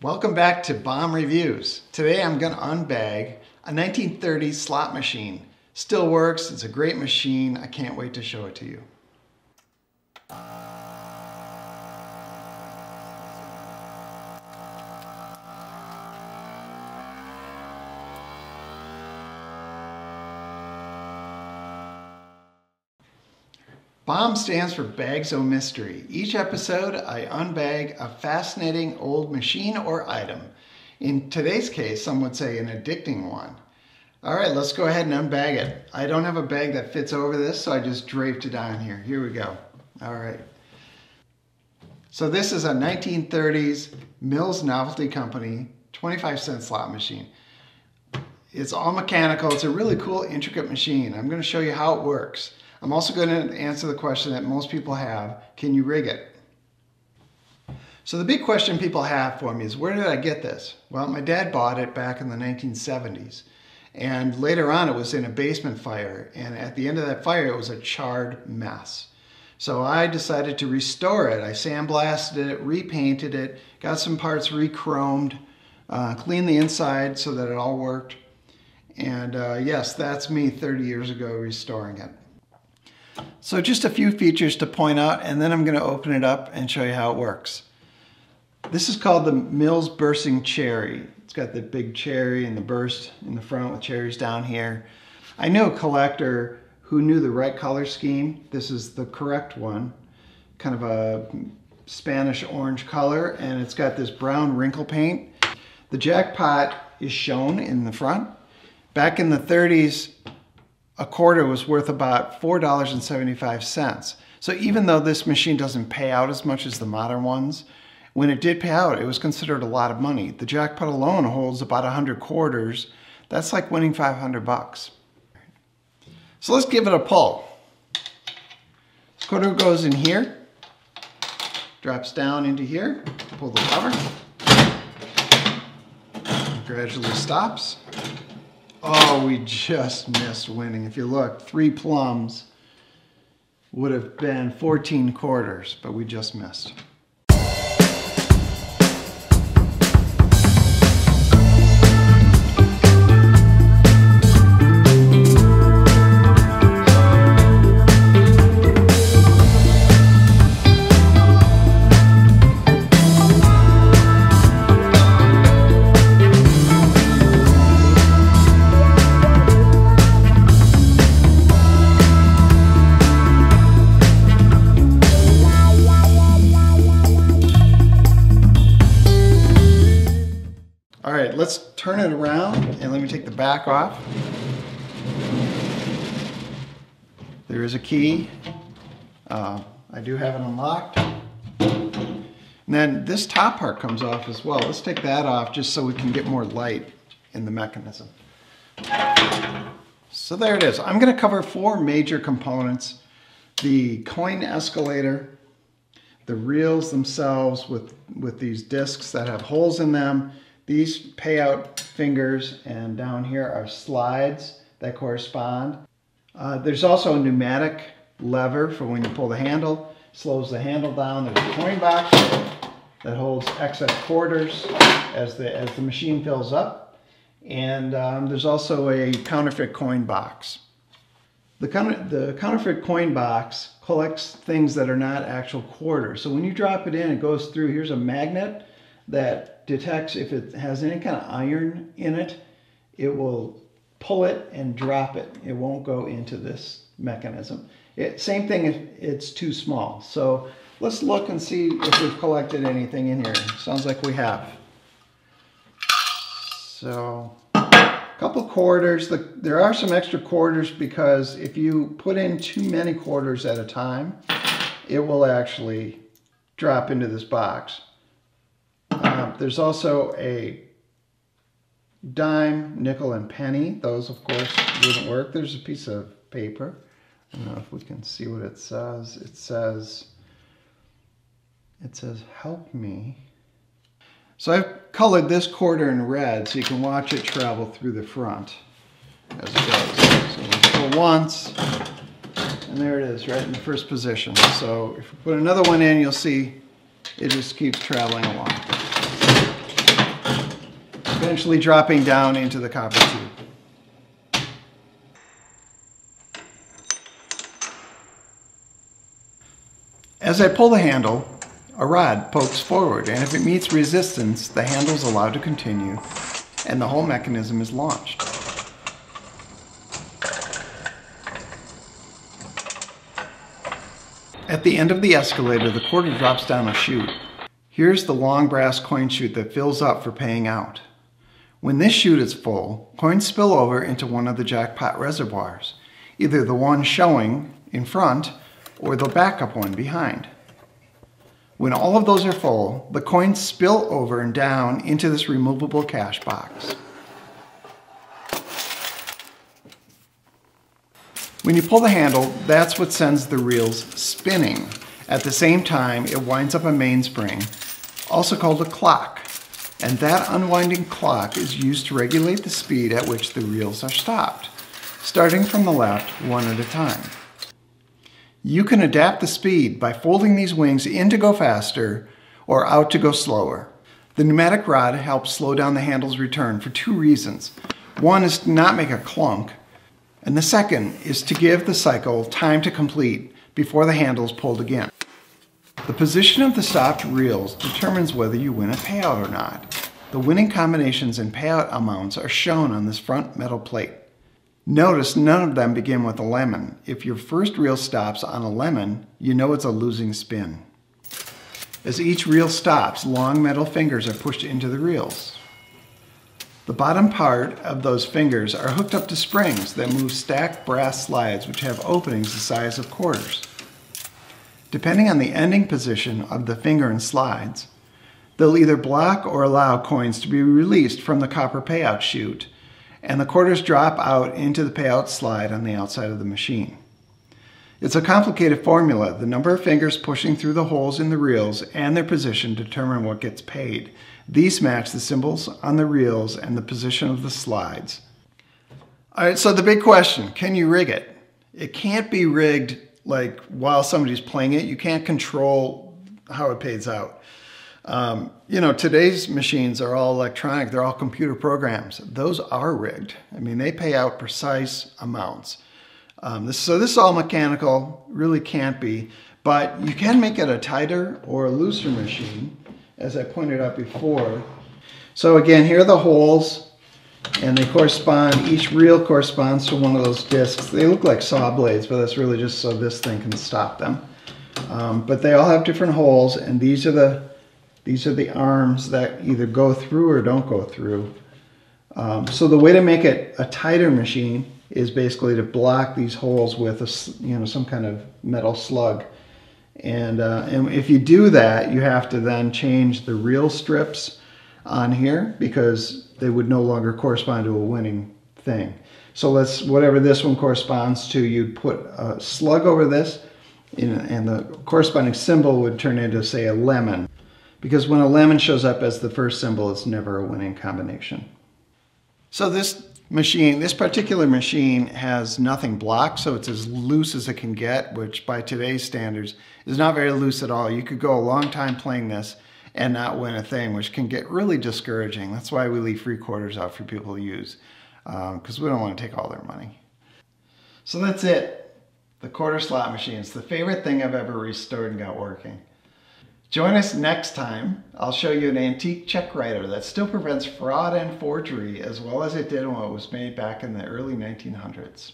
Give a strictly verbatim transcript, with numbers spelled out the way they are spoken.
Welcome back to B O M Reviews. Today I'm going to unbag a nineteen thirties slot machine. Still works, it's a great machine, I can't wait to show it to you. B O M stands for Bags O' Mystery. Each episode, I unbag a fascinating old machine or item. In today's case, some would say an addicting one. All right, let's go ahead and unbag it. I don't have a bag that fits over this, so I just draped it on here. Here we go. All right. So this is a nineteen thirties Mills Novelty Company twenty-five cent slot machine. It's all mechanical. It's a really cool, intricate machine. I'm going to show you how it works. I'm also going to answer the question that most people have, can you rig it? So the big question people have for me is, where did I get this? Well, my dad bought it back in the nineteen seventies, and later on it was in a basement fire, and at the end of that fire it was a charred mess. So I decided to restore it. I sandblasted it, repainted it, got some parts re-chromed, uh, cleaned the inside so that it all worked, and uh, yes, that's me thirty years ago restoring it. So just a few features to point out, and then I'm going to open it up and show you how it works. This is called the Mills Bursting Cherry. It's got the big cherry and the burst in the front with cherries down here. I knew a collector who knew the right color scheme. This is the correct one, kind of a Spanish orange color, and it's got this brown wrinkle paint. The jackpot is shown in the front. Back in the thirties, a quarter was worth about four dollars and seventy-five cents. So even though this machine doesn't pay out as much as the modern ones, when it did pay out, it was considered a lot of money. The jackpot alone holds about one hundred quarters. That's like winning five hundred bucks. So let's give it a pull. This quarter goes in here, drops down into here, pull the lever, gradually stops. Oh, we just missed winning. If you look, three plums would have been fourteen quarters, but we just missed. All right, let's turn it around and let me take the back off. There is a key. Uh, I do have it unlocked. And then this top part comes off as well. Let's take that off just so we can get more light in the mechanism. So there it is. I'm going to cover four major components: the coin escalator, the reels themselves with, with these discs that have holes in them. These payout fingers, and down here are slides that correspond. Uh, there's also a pneumatic lever for when you pull the handle. Slows the handle down. There's a coin box that holds excess quarters as the, as the machine fills up. And um, there's also a counterfeit coin box. The, counter, the counterfeit coin box collects things that are not actual quarters. So when you drop it in, it goes through. Here's a magnet that detects if it has any kind of iron in it, it will pull it and drop it. It won't go into this mechanism. It, same thing if it's too small. So let's look and see if we've collected anything in here. Sounds like we have. So a couple quarters. The, there are some extra quarters because if you put in too many quarters at a time, it will actually drop into this box. Uh, there's also a dime, nickel, and penny. Those, of course, wouldn't work. There's a piece of paper. I don't know if we can see what it says. It says, it says, help me. So I've colored this quarter in red so you can watch it travel through the front as it goes. So we'll go once, and there it is, right in the first position. So if we put another one in, you'll see it just keeps traveling along. eventually dropping down into the copper tube. As I pull the handle, a rod pokes forward, and if it meets resistance, the handle is allowed to continue, and the whole mechanism is launched. At the end of the escalator, the quarter drops down a chute. Here's the long brass coin chute that fills up for paying out. When this chute is full, coins spill over into one of the jackpot reservoirs, either the one showing in front or the backup one behind. When all of those are full, the coins spill over and down into this removable cash box. When you pull the handle, that's what sends the reels spinning. At the same time, it winds up a mainspring, also called a clock, and that unwinding clock is used to regulate the speed at which the reels are stopped, starting from the left one at a time. You can adapt the speed by folding these wings in to go faster or out to go slower. The pneumatic rod helps slow down the handle's return for two reasons. One is to not make a clunk, and the second is to give the cycle time to complete before the handle's pulled again. The position of the stopped reels determines whether you win a payout or not. The winning combinations and payout amounts are shown on this front metal plate. Notice none of them begin with a lemon. If your first reel stops on a lemon, you know it's a losing spin. As each reel stops, long metal fingers are pushed into the reels. The bottom part of those fingers are hooked up to springs that move stacked brass slides which have openings the size of quarters. Depending on the ending position of the finger and slides, they'll either block or allow coins to be released from the copper payout chute, and the quarters drop out into the payout slide on the outside of the machine. It's a complicated formula. The number of fingers pushing through the holes in the reels and their position determine what gets paid. These match the symbols on the reels and the position of the slides. All right, so the big question, can you rig it? It can't be rigged like while somebody's playing it. You can't control how it pays out. Um, you know, today's machines are all electronic. They're all computer programs. Those are rigged. I mean, they pay out precise amounts. Um, this, so this is all mechanical, really can't be, but you can make it a tighter or a looser machine, as I pointed out before. So again, here are the holes, and they correspond, each reel corresponds to one of those discs. They look like saw blades, but that's really just so this thing can stop them. Um, but they all have different holes, and these are the These are the arms that either go through or don't go through. Um, so the way to make it a tighter machine is basically to block these holes with a, you know, some kind of metal slug. And, uh, and if you do that, you have to then change the reel strips on here because they would no longer correspond to a winning thing. So let's, whatever this one corresponds to, you'd put a slug over this, and, and the corresponding symbol would turn into, say, a lemon. Because when a lemon shows up as the first symbol, it's never a winning combination. So this machine, this particular machine has nothing blocked, so it's as loose as it can get, which by today's standards is not very loose at all. You could go a long time playing this and not win a thing, which can get really discouraging. That's why we leave free quarters out for people to use, because um, we don't want to take all their money. So that's it, the quarter slot machine. It's the favorite thing I've ever restored and got working. Join us next time. I'll show you an antique check writer that still prevents fraud and forgery as well as it did when it was made back in the early nineteen hundreds.